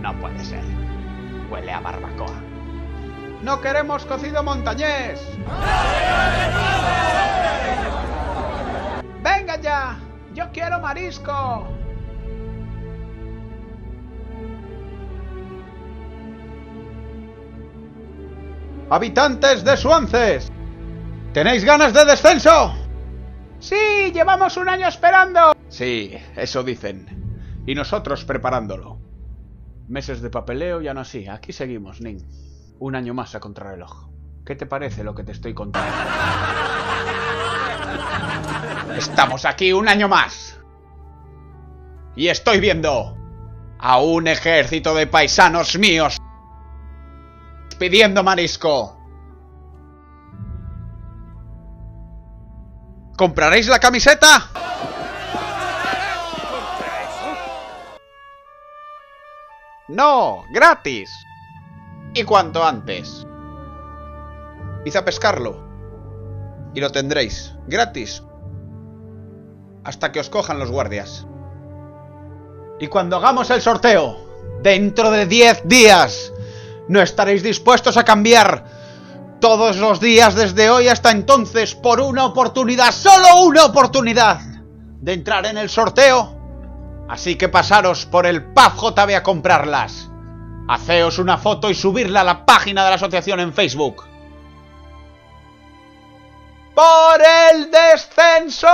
No puede ser. Huele a barbacoa. ¡No queremos cocido montañés! ¡Venga ya! ¡Yo quiero marisco! ¡Habitantes de Suances! ¿Tenéis ganas de descenso? ¡Sí! ¡Llevamos un año esperando! Sí, eso dicen. Y nosotros preparándolo. Meses de papeleo y aún así, aquí seguimos, Nin. Un año más a contrarreloj. ¿Qué te parece lo que te estoy contando? Estamos aquí un año más. Y estoy viendo a un ejército de paisanos míos pidiendo marisco. ¿Compraréis la camiseta? No, gratis. Y cuanto antes. Id a pescarlo. Y lo tendréis, gratis. Hasta que os cojan los guardias. Y cuando hagamos el sorteo, dentro de 10 días, no estaréis dispuestos a cambiar todos los días desde hoy hasta entonces por una oportunidad, solo una oportunidad, de entrar en el sorteo. Así que pasaros por el PAJ a comprarlas. Haceos una foto y subirla a la página de la asociación en Facebook. ¡Por el descenso!